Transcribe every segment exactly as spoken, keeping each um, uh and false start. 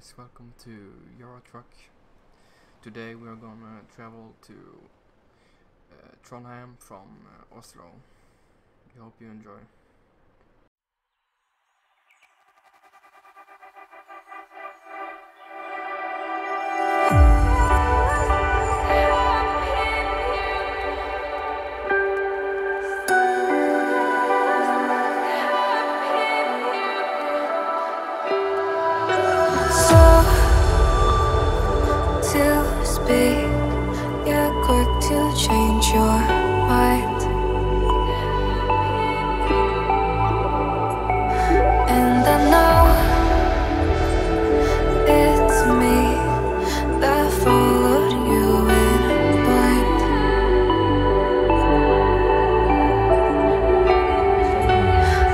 guys, welcome to Euro Truck. Today we are gonna travel to uh, Trondheim from uh, Oslo. I hope you enjoy. You're quick to change your mind, and I know it's me that followed you in blind.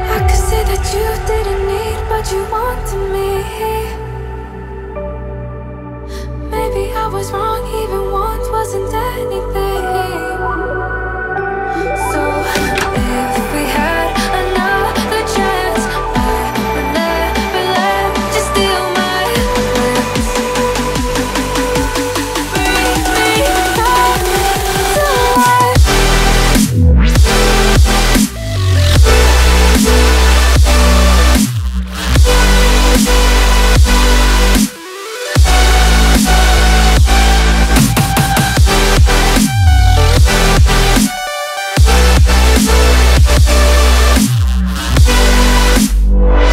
I could say that you didn't need, but you wanted me. Maybe I was wrong, even once wasn't anything.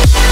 Was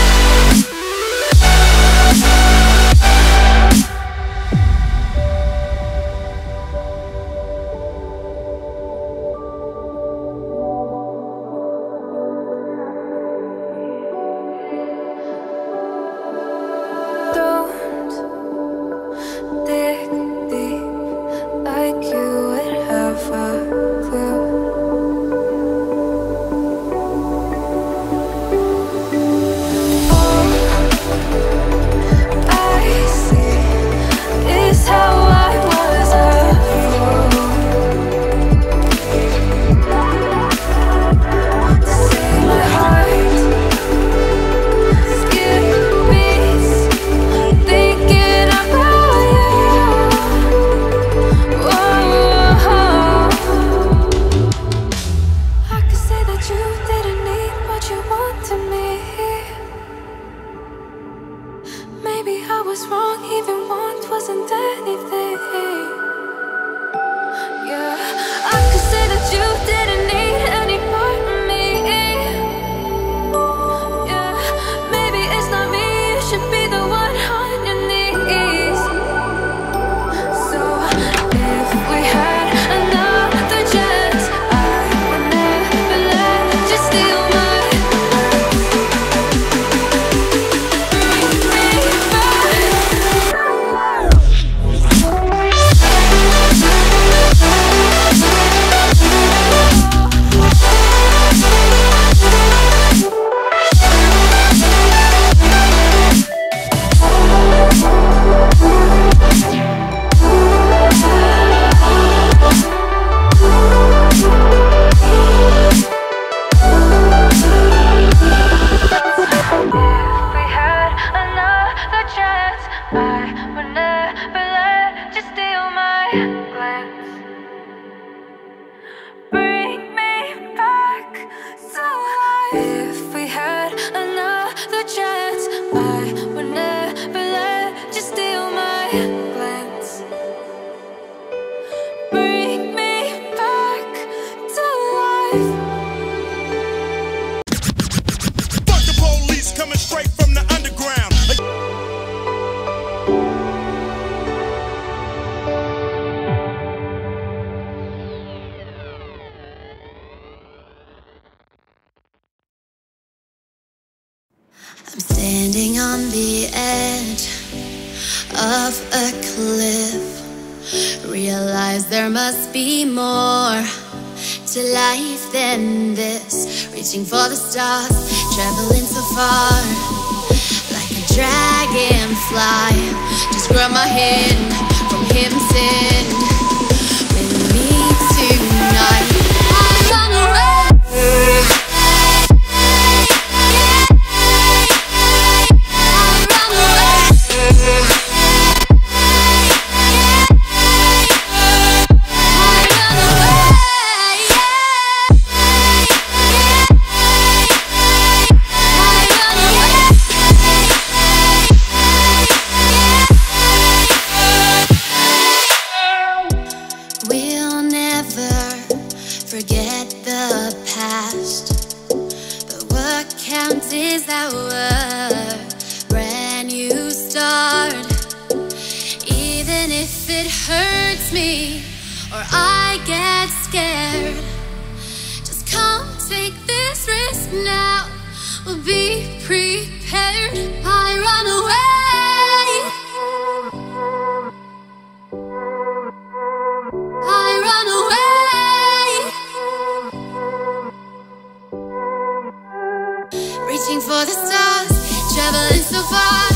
wrong, even once wasn't anything. Yeah, I could say that you didn't need any part of me. Yeah, maybe it's not me, you should be the one on your knees. So if we had another chance, I would never let you steal my. I'm standing on the edge of a cliff. Realize there must be more to life than this. Reaching for the stars, traveling so far, like a dragonfly. Just grab my hand from hidden sin. With me tonight, I'm on the road. Yeah. a brand new start. Even if it hurts me or I get scared, just come take this risk now, we'll be prepared. I run away, I run away. Reaching for the stars, traveling so far.